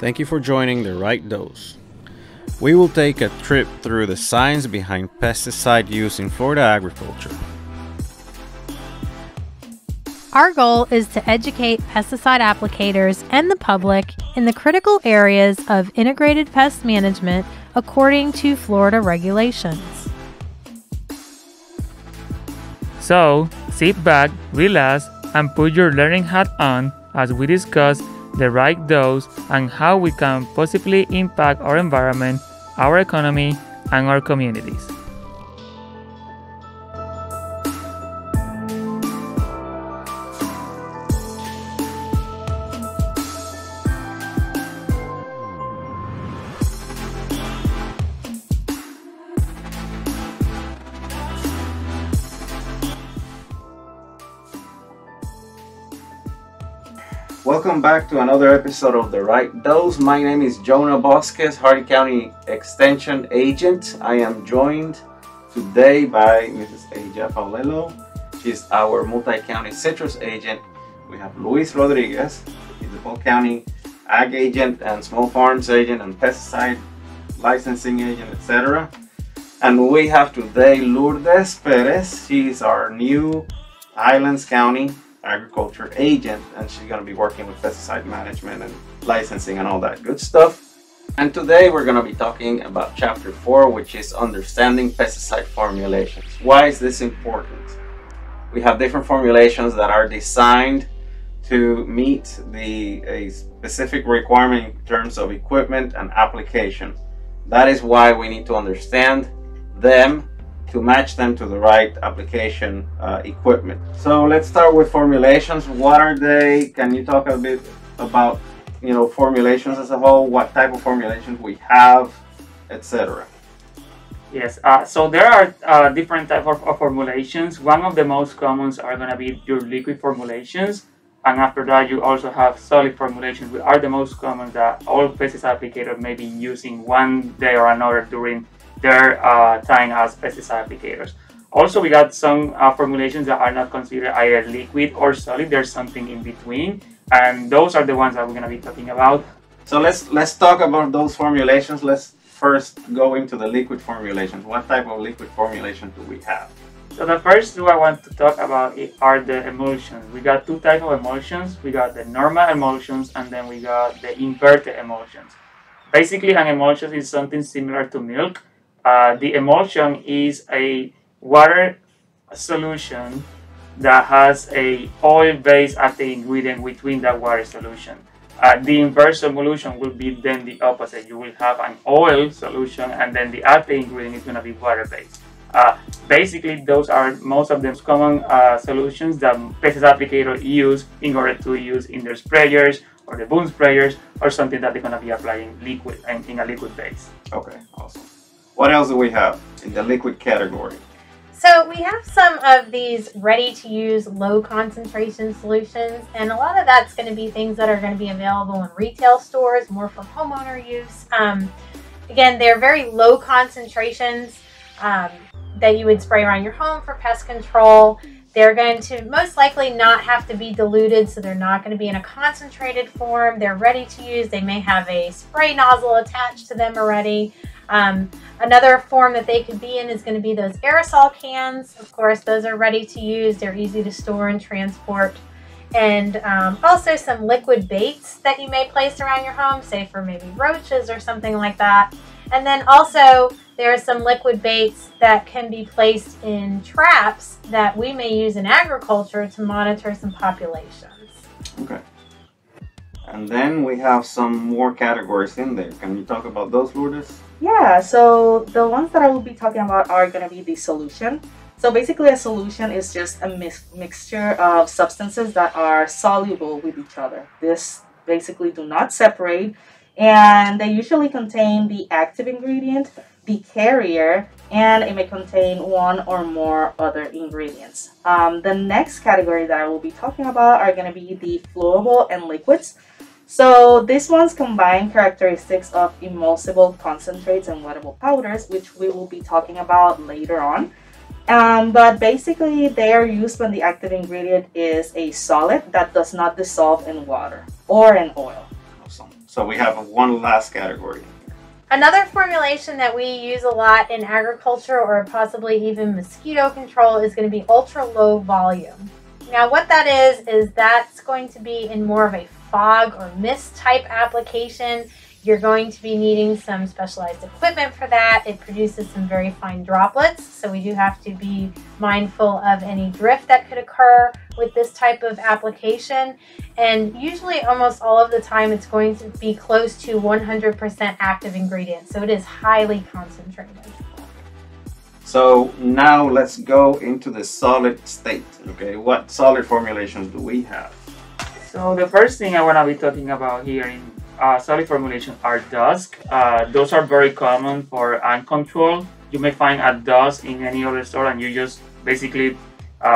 Thank you for joining The Right Dose. We will take a trip through the science behind pesticide use in Florida agriculture. Our goal is to educate pesticide applicators and the public in the critical areas of integrated pest management according to Florida regulations. So, sit back, relax, and put your learning hat on as we discuss the right dose and how we can possibly impact our environment, our economy, and our communities. Welcome back to another episode of The Right Dose. My name is Jonael Bosques, Hardee County Extension Agent. I am joined today by Mrs. Aja Paolillo. She's our multi-county citrus agent. We have Luis Rodriguez, he's the Polk County Ag Agent and Small Farms Agent and Pesticide Licensing Agent, etc. And we have today Lourdes Perez. She is our new Highlands County Agriculture Agent, and she's going to be working with pesticide management and licensing and all that good stuff. And today we're going to be talking about Chapter 4, which is understanding pesticide formulations. Why is this important? We have different formulations that are designed to meet a specific requirement in terms of equipment and application. That is why we need to understand them to match them to the right application equipment. So let's start with formulations. What are they? Can you talk a bit about, you know, formulations as a whole, what type of formulations we have, etc.? Yes, so there are different types of formulations. One of the most commons are gonna be your liquid formulations. And after that, you also have solid formulations, which are the most common that all pesticide applicators may be using one day or another during their time as pesticide applicators. Also, we got some formulations that are not considered either liquid or solid. There's something in between, and those are the ones that we're going to be talking about. So let's talk about those formulations. Let's first go into the liquid formulations. What type of liquid formulation do we have? So the first two I want to talk about are the emulsions. We got two types of emulsions. We got the normal emulsions, and then we got the inverted emulsions. Basically, an emulsion is something similar to milk. The emulsion is a water solution that has an oil-based active ingredient within that water solution. The inverse solution will be then the opposite. You will have an oil solution, and then the active ingredient is going to be water-based. Basically, those are most of the common solutions that pesticide applicators use in order to use in their sprayers or the boom sprayers or something that they're going to be applying liquid and in a liquid base. Okay, awesome. What else do we have in the liquid category? So we have some of these ready-to-use low-concentration solutions, and a lot of that's going to be things that are going to be available in retail stores, more for homeowner use. Again, they're very low concentrations that you would spray around your home for pest control. They're going to most likely not have to be diluted, so they're not going to be in a concentrated form. They're ready to use. They may have a spray nozzle attached to them already. Another form that they could be in is going to be those aerosol cans. Of course, those are ready to use. They're easy to store and transport. And also some liquid baits that you may place around your home, say for maybe roaches or something like that. And then also there are some liquid baits that can be placed in traps that we may use in agriculture to monitor some populations. Okay. And then we have some more categories in there. Can you talk about those, Lourdes? Yeah, so the ones that I will be talking about are going to be the solution. So basically a solution is just a mixture of substances that are soluble with each other. This basically do not separate, and they usually contain the active ingredient, the carrier, and it may contain one or more other ingredients. The next category that I will be talking about are going to be the flowable and liquids. So these ones combine characteristics of emulsible concentrates and wettable powders, which we will be talking about later on. But basically they are used when the active ingredient is a solid that does not dissolve in water or in oil. Awesome. So we have one last category. Another formulation that we use a lot in agriculture or possibly even mosquito control is going to be ultra low volume. Now what that is that's going to be in more of a fog or mist type application. You're going to be needing some specialized equipment for that. It produces some very fine droplets, so we do have to be mindful of any drift that could occur with this type of application. And usually almost all of the time it's going to be close to 100% active ingredients, so it is highly concentrated. So now let's go into the solid state. Okay, what solid formulations do we have? So the first thing I want to be talking about here in solid formulations are dusk. Those are very common for ant control. You may find a dust in any other store and you just basically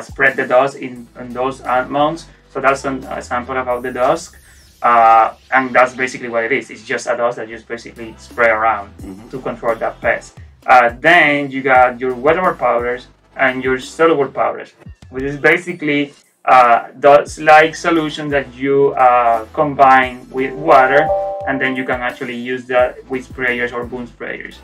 spread the dust in those ant mounds. So that's an example about the dusk. And that's basically what it is. It's just a dust that you basically spray around to control that pest. Then you got your wettable powders and your soluble powders, which is basically dust-like solution that you combine with water, and then you can actually use that with sprayers or boom sprayers.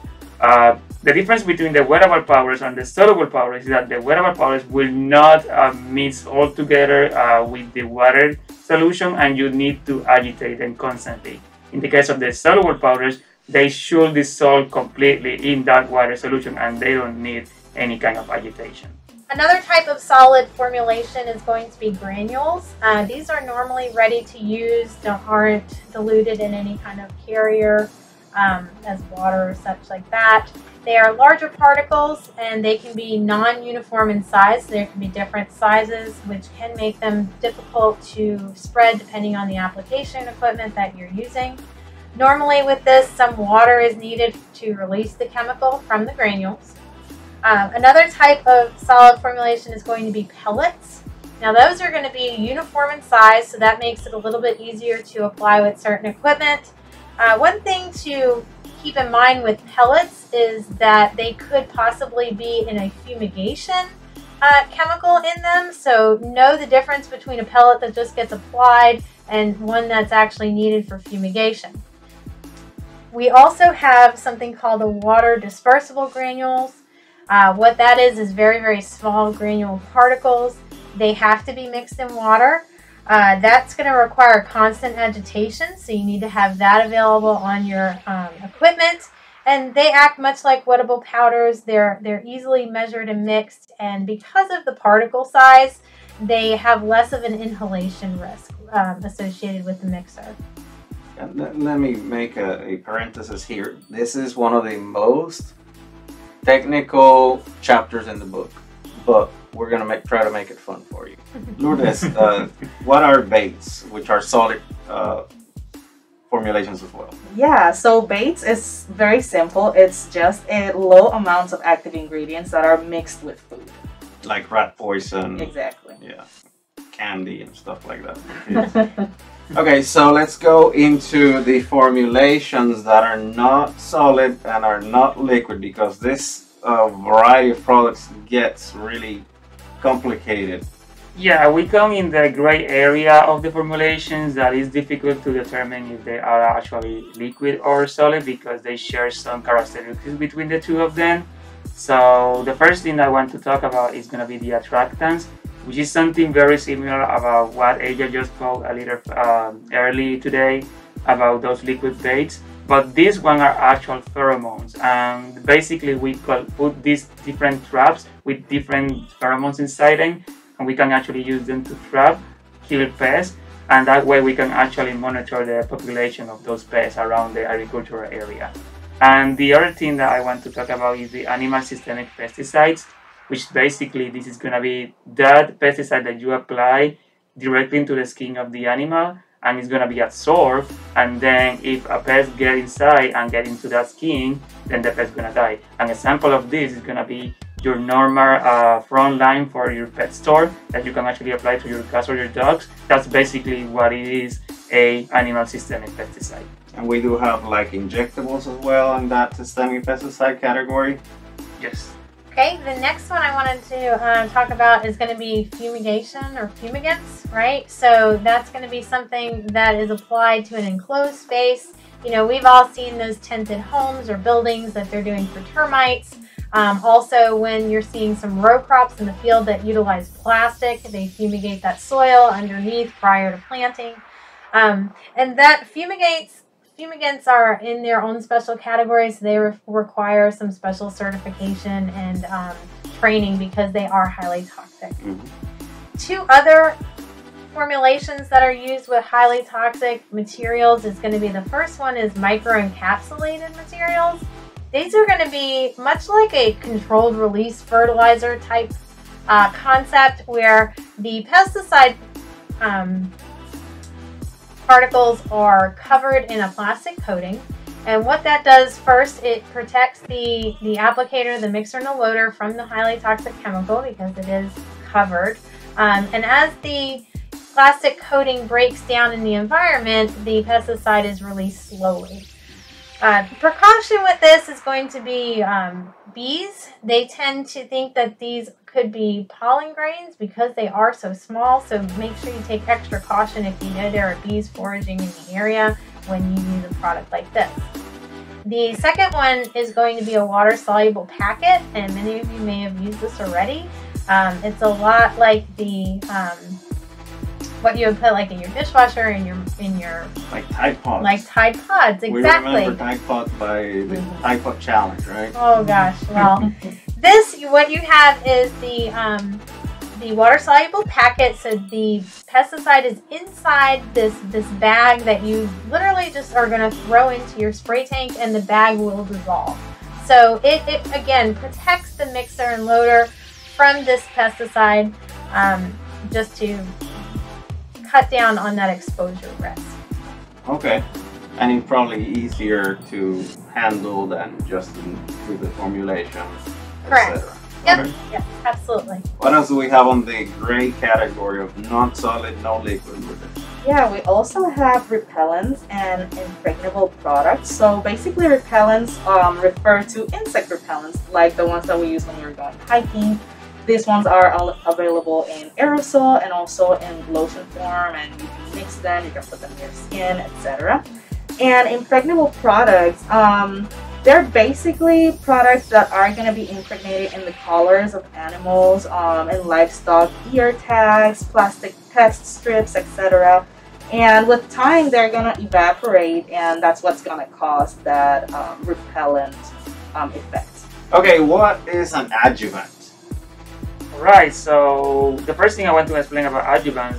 The difference between the wettable powders and the soluble powders is that the wettable powders will not mix all together with the water solution, and you need to agitate them constantly. In the case of the soluble powders, they should dissolve completely in that water solution, and they don't need any kind of agitation. Another type of solid formulation is going to be granules. These are normally ready to use, aren't diluted in any kind of carrier as water or such like that. They are larger particles and they can be non-uniform in size. So there can be different sizes, which can make them difficult to spread depending on the application equipment that you're using. Normally with this, some water is needed to release the chemical from the granules. Another type of solid formulation is going to be pellets. Now those are going to be uniform in size, so that makes it a little bit easier to apply with certain equipment. One thing to keep in mind with pellets is that they could possibly be in a fumigation chemical in them, so know the difference between a pellet that just gets applied and one that's actually needed for fumigation. We also have something called the water dispersible granules. What that is very, very small granule particles. They have to be mixed in water. That's going to require constant agitation, so you need to have that available on your equipment. And they act much like wettable powders. They're easily measured and mixed, and because of the particle size, they have less of an inhalation risk associated with the mixer. And let me make a parenthesis here. This is one of the most technical chapters in the book, but we're going to try to make it fun for you. Lourdes, what are baits, which are solid formulations as well? Yeah, so baits is very simple. It's just a low amount of active ingredients that are mixed with food. Like rat poison. Exactly. Yeah, candy and stuff like that. Okay, so let's go into the formulations that are not solid and are not liquid, because this variety of products gets really complicated. Yeah, we come in the gray area of the formulations that is difficult to determine if they are actually liquid or solid, because they share some characteristics between the two of them. So the first thing I want to talk about is going to be the attractants, which is something very similar about what Aja just told a little early today about those liquid baits. But these one are actual pheromones, and basically we could put these different traps with different pheromones inside them, and we can actually use them to trap, kill pests, and that way we can actually monitor the population of those pests around the agricultural area. And the other thing that I want to talk about is the animal systemic pesticides, which basically this is going to be that pesticide that you apply directly into the skin of the animal, and it's going to be absorbed, and then if a pest gets inside and gets into that skin, then the pest is going to die. An example of this is going to be your normal front line for your pet store that you can actually apply to your cats or your dogs. That's basically what it is, a animal systemic pesticide. And we do have like injectables as well in that systemic pesticide category. Yes. Okay, the next one I wanted to talk about is going to be fumigation or fumigants, right? So that's going to be something that is applied to an enclosed space. You know, we've all seen those tented homes or buildings that they're doing for termites. Also, when you're seeing some row crops in the field that utilize plastic, they fumigate that soil underneath prior to planting. And that fumigants are in their own special categories. So they require some special certification and training because they are highly toxic. Two other formulations that are used with highly toxic materials is going to be, the first one is microencapsulated materials. These are going to be much like a controlled release fertilizer type concept where the pesticide particles are covered in a plastic coating. And what that does first, it protects the applicator, the mixer and the loader from the highly toxic chemical because it is covered. And as the plastic coating breaks down in the environment, the pesticide is released slowly. Precaution with this is going to be bees. They tend to think that these could be pollen grains because they are so small, so make sure you take extra caution if you know there are bees foraging in the area when you use a product like this. The second one is going to be a water-soluble packet, and many of you may have used this already. It's a lot like the what you would put like in your dishwasher, in your like Tide Pods. Like Tide Pods, exactly. We remember Tide Pods by the Tide Pod Challenge, right? Oh gosh, well, this, what you have is the water-soluble packet, so the pesticide is inside this bag that you literally just are gonna throw into your spray tank and the bag will dissolve. So it again, protects the mixer and loader from this pesticide just to cut down on that exposure risk. Okay, and it's probably easier to handle than just with the formulation. Correct. Etc. Yep. Okay. Yep. Absolutely. What else do we have on the gray category of non-solid, non-liquid? Yeah, we also have repellents and impregnable products. So basically, repellents refer to insect repellents, like the ones that we use when we're going hiking. These ones are available in aerosol and also in lotion form, and you can mix them, you can put them in your skin, etc. And impregnable products, they're basically products that are going to be impregnated in the collars of animals and livestock, ear tags, plastic test strips, etc. And with time, they're going to evaporate, and that's what's going to cause that repellent effect. Okay, what is an adjuvant? Right, so the first thing I want to explain about adjuvants,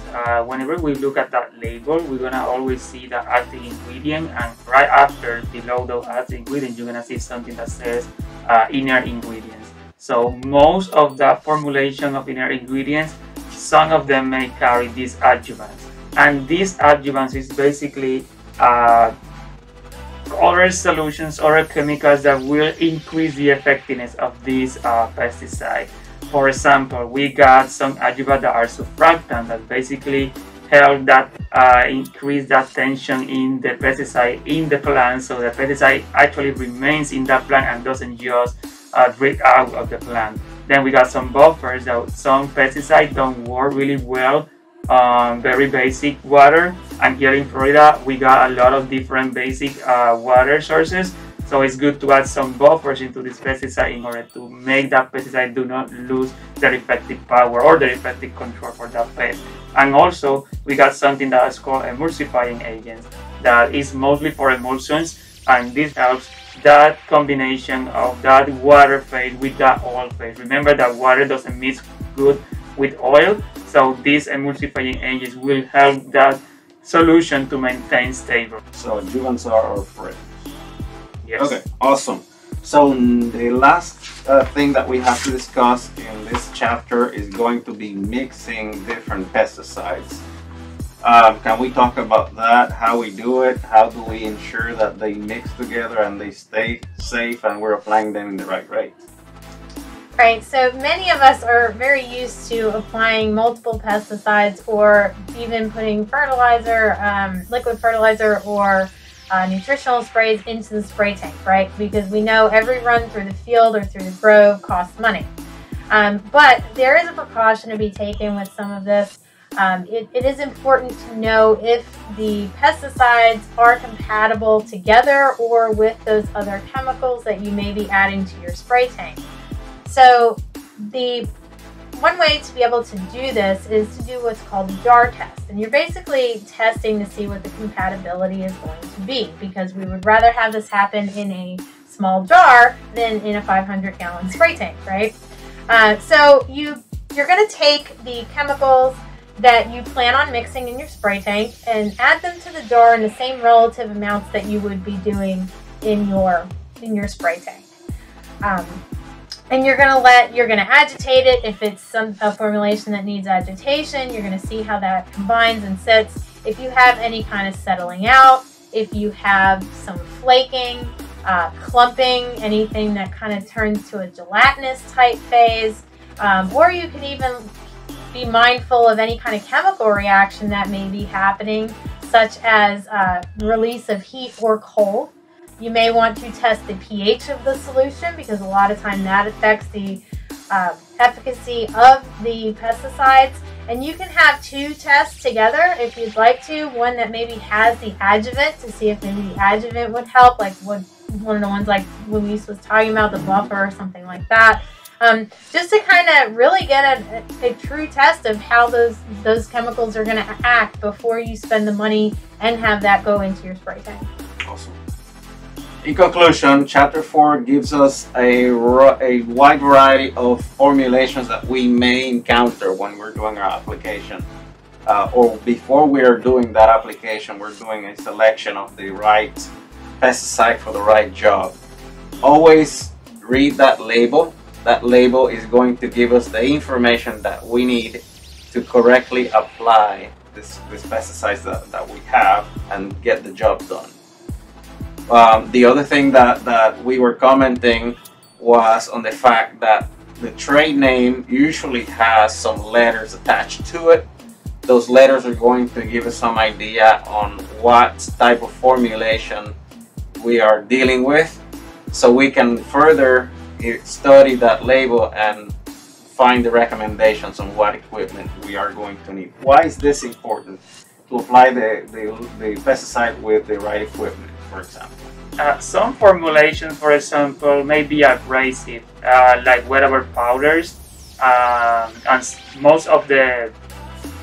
whenever we look at that label, we're going to always see the active ingredient, and right after below the active ingredient, you're going to see something that says inner ingredients. So most of that formulation of inner ingredients, some of them may carry these adjuvants. And these adjuvants is basically other solutions, other chemicals that will increase the effectiveness of these pesticide. For example, we got some adjuvants that are surfactants that basically help that increase that tension in the pesticide in the plant, so the pesticide actually remains in that plant and doesn't just break out of the plant. Then we got some buffers that some pesticides don't work really well on very basic water, and here in Florida we got a lot of different basic water sources. So it's good to add some buffers into this pesticide in order to make that pesticide do not lose their effective power or their effective control for that pest. And also, we got something that is called emulsifying agents that is mostly for emulsions, and this helps that combination of that water phase with that oil phase. Remember that water doesn't mix good with oil, so these emulsifying agents will help that solution to maintain stable. So adjuvants are our friend. Yes. Okay, awesome. So the last thing that we have to discuss in this chapter is going to be mixing different pesticides. Can we talk about that, how we do it, how do we ensure that they mix together and they stay safe and we're applying them in the right way? Right, so many of us are very used to applying multiple pesticides or even putting fertilizer, liquid fertilizer or nutritional sprays into the spray tank, right? Because we know every run through the field or through the grove costs money. But there is a precaution to be taken with some of this. It is important to know if the pesticides are compatible together or with those other chemicals that you may be adding to your spray tank. So the one way to be able to do this is to do what's called a jar test. And you're basically testing to see what the compatibility is going to be, because we would rather have this happen in a small jar than in a 500-gallon spray tank, right? So you're going to take the chemicals that you plan on mixing in your spray tank and add them to the jar in the same relative amounts that you would be doing in your spray tank. And you're gonna agitate it. If it's a formulation that needs agitation, you're gonna see how that combines and sits. If you have any kind of settling out, if you have some flaking, clumping, anything that kind of turns to a gelatinous type phase, or you could even be mindful of any kind of chemical reaction that may be happening, such as release of heat or cold. You may want to test the pH of the solution, because a lot of time that affects the efficacy of the pesticides. And you can have two tests together if you'd like to, one that maybe has the adjuvant to see if maybe the adjuvant would help, like one of the ones like Luis was talking about, the buffer or something like that. Just to kind of really get a true test of how those chemicals are going to act before you spend the money and have that go into your spray tank. Awesome. In conclusion, Chapter 4 gives us a wide variety of formulations that we may encounter when we're doing our application. Or before we are doing that application, we're doing a selection of the right pesticide for the right job. Always read that label. That label is going to give us the information that we need to correctly apply these pesticides that we have and get the job done. The other thing that we were commenting was on the fact that the trade name usually has some letters attached to it. Those letters are going to give us some idea on what type of formulation we are dealing with, so we can further study that label and find the recommendations on what equipment we are going to need. Why is this important? To apply the pesticide with the right equipment, for example. Some formulations, for example, may be abrasive, like wettable powders, and most of the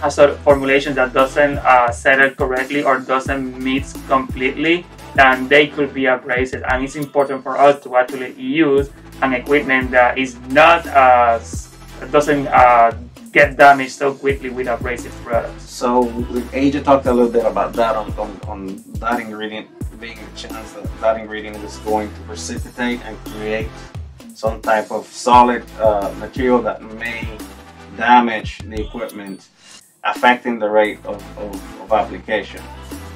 hazard formulations that doesn't settle correctly or doesn't mix completely, then they could be abrasive, and it's important for us to actually use an equipment that is not doesn't get damaged so quickly with abrasive products. So Aja talked a little bit about that on that ingredient being the chance that ingredient is going to precipitate and create some type of solid material that may damage the equipment, affecting the rate of application.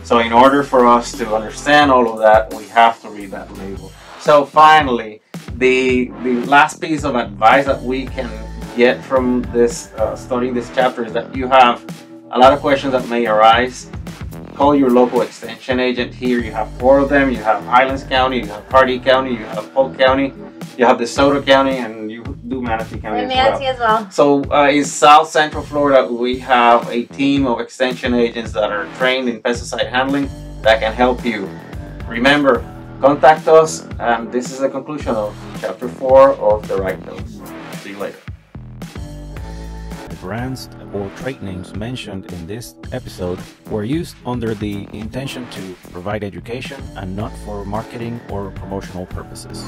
So in order for us to understand all of that, we have to read that label. So finally, the last piece of advice that we can get from this studying this chapter is that you have a lot of questions that may arise. Call your local extension agent. Here you have 4 of them. You have Highlands County, you have Hardee County, you have Polk County, you have DeSoto County, and you do Manatee County as well. So in South Central Florida, we have a team of extension agents that are trained in pesticide handling that can help you. Remember, contact us, and this is the conclusion of Chapter 4 of The Right Dose. See you later. The brands or trade names mentioned in this episode were used under the intention to provide education and not for marketing or promotional purposes.